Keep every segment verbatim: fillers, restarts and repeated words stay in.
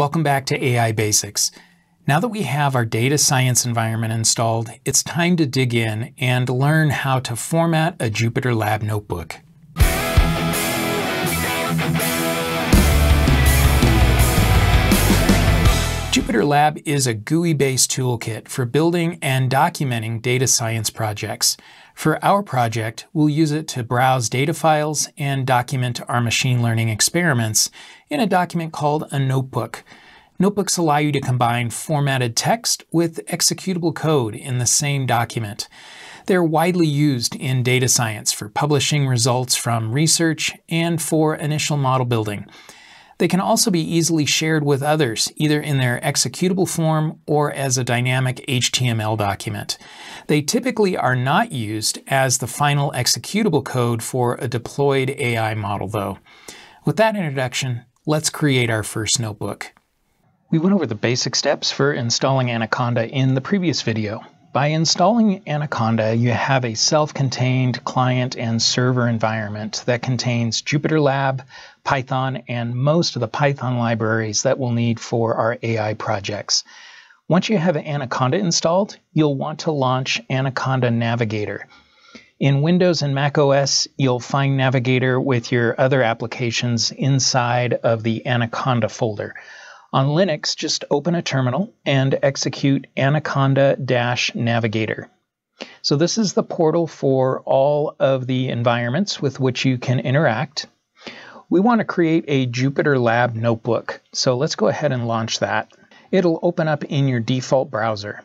Welcome back to A I Basics. Now that we have our data science environment installed, it's time to dig in and learn how to format a JupyterLab notebook. JupyterLab is a G U I-based toolkit for building and documenting data science projects. For our project, we'll use it to browse data files and document our machine learning experiments in a document called a notebook. Notebooks allow you to combine formatted text with executable code in the same document. They're widely used in data science for publishing results from research and for initial model building. They can also be easily shared with others, either in their executable form or as a dynamic H T M L document. They typically are not used as the final executable code for a deployed A I model, though. With that introduction, let's create our first notebook. We went over the basic steps for installing Anaconda in the previous video. By installing Anaconda, you have a self-contained client and server environment that contains JupyterLab, Python, and most of the Python libraries that we'll need for our A I projects. Once you have Anaconda installed, you'll want to launch Anaconda Navigator. In Windows and macOS, you'll find Navigator with your other applications inside of the Anaconda folder. On Linux, just open a terminal and execute anaconda-navigator. So this is the portal for all of the environments with which you can interact. We want to create a JupyterLab notebook, so let's go ahead and launch that. It'll open up in your default browser.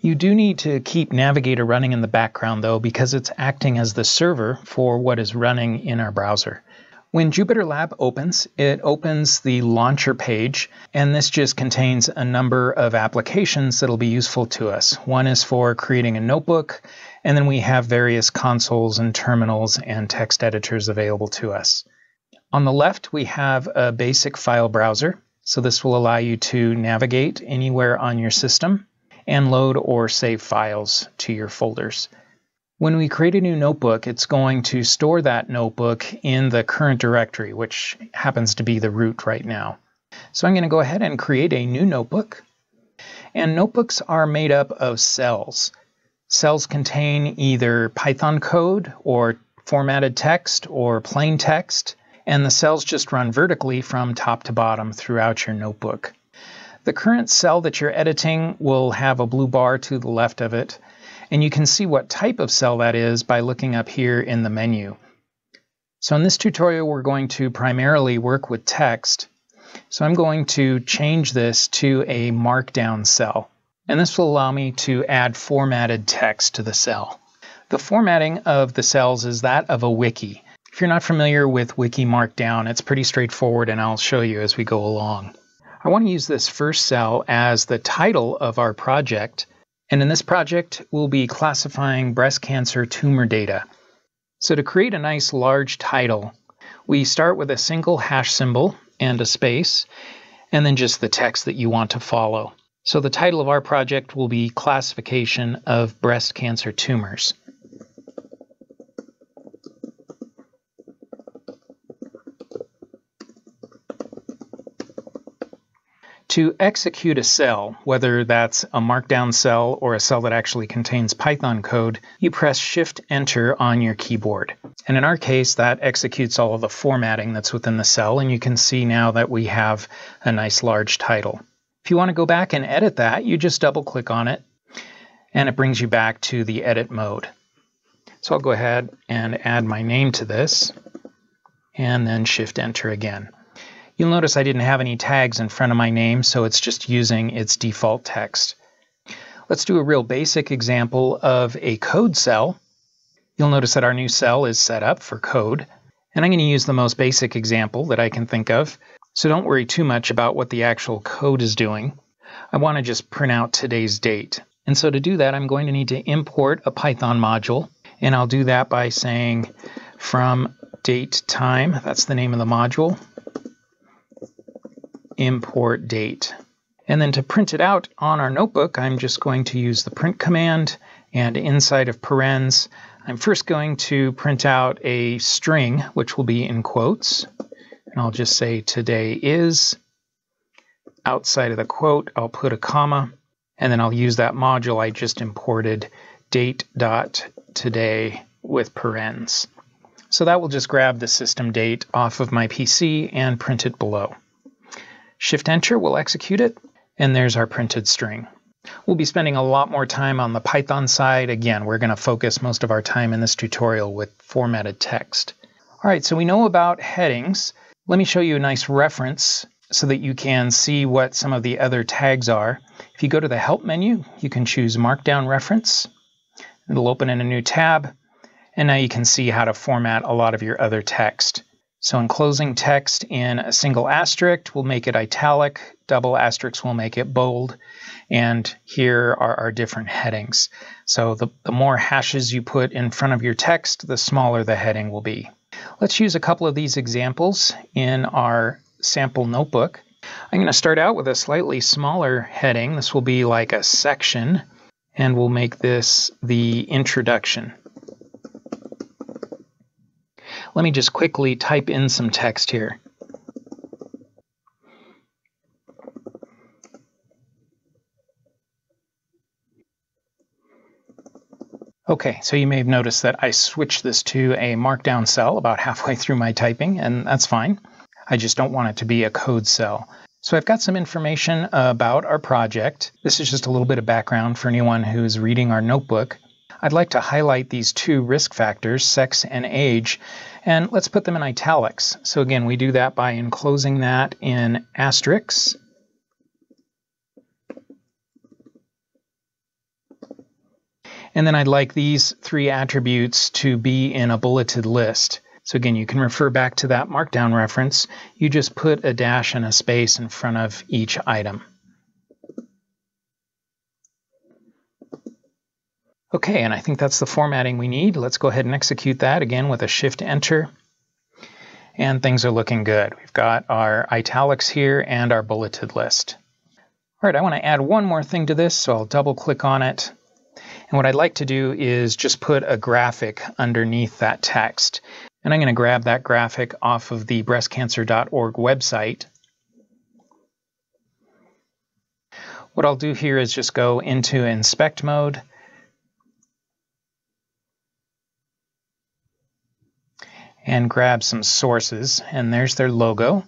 You do need to keep Navigator running in the background, though, because it's acting as the server for what is running in our browser. When JupyterLab opens, it opens the launcher page, and this just contains a number of applications that'll be useful to us. One is for creating a notebook, and then we have various consoles and terminals and text editors available to us. On the left, we have a basic file browser, so this will allow you to navigate anywhere on your system and load or save files to your folders. When we create a new notebook, it's going to store that notebook in the current directory, which happens to be the root right now. So I'm going to go ahead and create a new notebook. And notebooks are made up of cells. Cells contain either Python code or formatted text or plain text, and the cells just run vertically from top to bottom throughout your notebook. The current cell that you're editing will have a blue bar to the left of it, and you can see what type of cell that is by looking up here in the menu. So in this tutorial, we're going to primarily work with text. So I'm going to change this to a markdown cell. And this will allow me to add formatted text to the cell. The formatting of the cells is that of a wiki. If you're not familiar with Wiki Markdown, it's pretty straightforward, and I'll show you as we go along. I want to use this first cell as the title of our project. And in this project, we'll be classifying breast cancer tumor data. So to create a nice large title, we start with a single hash symbol and a space, and then just the text that you want to follow. So the title of our project will be Classification of Breast Cancer Tumors. To execute a cell, whether that's a markdown cell or a cell that actually contains Python code, you press Shift-Enter on your keyboard. And in our case, that executes all of the formatting that's within the cell, and you can see now that we have a nice large title. If you want to go back and edit that, you just double-click on it, and it brings you back to the edit mode. So I'll go ahead and add my name to this, and then Shift-Enter again. You'll notice I didn't have any tags in front of my name, so it's just using its default text. Let's do a real basic example of a code cell. You'll notice that our new cell is set up for code, and I'm going to use the most basic example that I can think of, so don't worry too much about what the actual code is doing. I want to just print out today's date, and so to do that, I'm going to need to import a Python module, and I'll do that by saying from date time, that's the name of the module, import date. And then to print it out on our notebook, I'm just going to use the print command, and inside of parens, I'm first going to print out a string, which will be in quotes, and I'll just say today is. Outside of the quote, I'll put a comma, and then I'll use that module I just imported, date.today with parens. So that will just grab the system date off of my P C and print it below. Shift-Enter will execute it, and there's our printed string. We'll be spending a lot more time on the Python side. Again, we're going to focus most of our time in this tutorial with formatted text. All right, so we know about headings. Let me show you a nice reference so that you can see what some of the other tags are. If you go to the Help menu, you can choose Markdown Reference. It'll open in a new tab, and now you can see how to format a lot of your other text. So enclosing text in a single asterisk will make it italic, double asterisks will make it bold, and here are our different headings. So the, the more hashes you put in front of your text, the smaller the heading will be. Let's use a couple of these examples in our sample notebook. I'm going to start out with a slightly smaller heading. This will be like a section, and we'll make this the introduction. Let me just quickly type in some text here. Okay, so you may have noticed that I switched this to a markdown cell about halfway through my typing, and that's fine. I just don't want it to be a code cell. So I've got some information about our project. This is just a little bit of background for anyone who is reading our notebook. I'd like to highlight these two risk factors, sex and age, and let's put them in italics. So again, we do that by enclosing that in asterisks. And then I'd like these three attributes to be in a bulleted list. So again, you can refer back to that markdown reference. You just put a dash and a space in front of each item. Okay, and I think that's the formatting we need. Let's go ahead and execute that again with a Shift-Enter. And things are looking good. We've got our italics here and our bulleted list. All right, I want to add one more thing to this, so I'll double-click on it. And what I'd like to do is just put a graphic underneath that text. And I'm going to grab that graphic off of the breast cancer dot org website. What I'll do here is just go into inspect mode. And grab some sources, and there's their logo.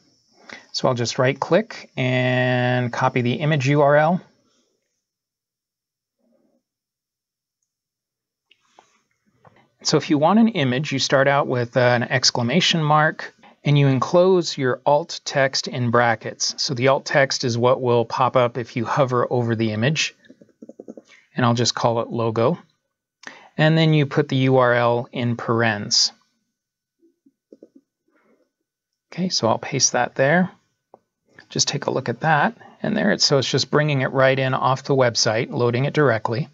So I'll just right click and copy the image U R L. So if you want an image, you start out with an exclamation mark, and you enclose your alt text in brackets. So the alt text is what will pop up if you hover over the image. And I'll just call it logo. And then you put the U R L in parens. Okay, so I'll paste that there. Just take a look at that. And there it's, so it's just bringing it right in off the website, loading it directly.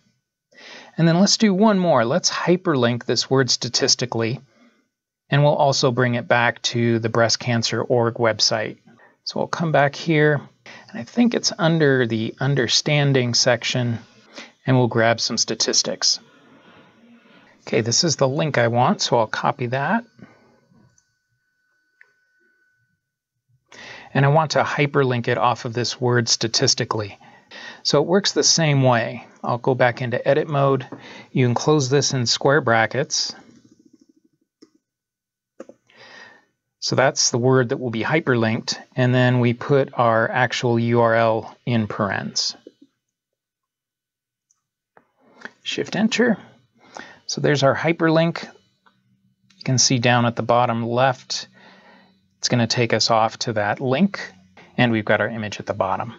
And then let's do one more. Let's hyperlink this word statistically, and we'll also bring it back to the breast cancer dot org website. So we'll come back here, and I think it's under the understanding section, and we'll grab some statistics. Okay, this is the link I want, so I'll copy that. And I want to hyperlink it off of this word statistically. So it works the same way. I'll go back into edit mode. You enclose this in square brackets. So that's the word that will be hyperlinked. And then we put our actual U R L in parens. Shift Enter. So there's our hyperlink. You can see down at the bottom left, it's going to take us off to that link. And we've got our image at the bottom.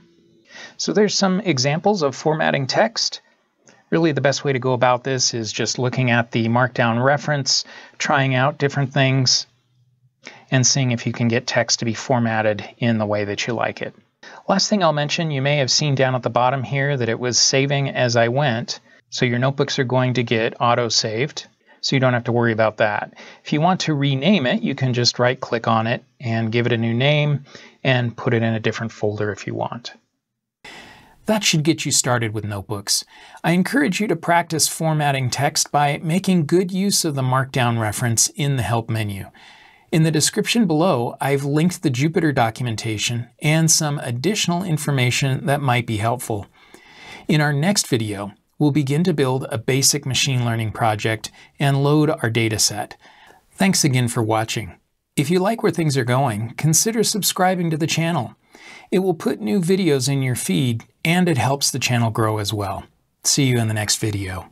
So there's some examples of formatting text. Really the best way to go about this is just looking at the markdown reference, trying out different things, and seeing if you can get text to be formatted in the way that you like it. Last thing I'll mention, you may have seen down at the bottom here that it was saving as I went, so your notebooks are going to get auto-saved, so you don't have to worry about that. If you want to rename it, you can just right-click on it and give it a new name and put it in a different folder if you want. That should get you started with notebooks. I encourage you to practice formatting text by making good use of the markdown reference in the Help menu. In the description below, I've linked the Jupyter documentation and some additional information that might be helpful. In our next video, we'll begin to build a basic machine learning project and load our dataset. Thanks again for watching. If you like where things are going, consider subscribing to the channel. It will put new videos in your feed, and it helps the channel grow as well. See you in the next video.